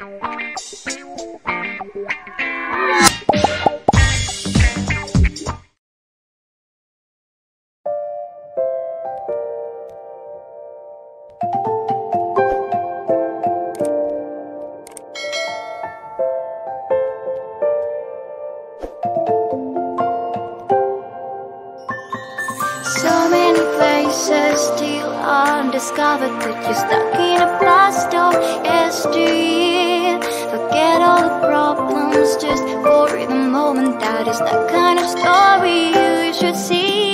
So many places still undiscovered, but you're stuck in a blast of yesteryear. Forget all the problems just for the moment. That is the kind of story you should see.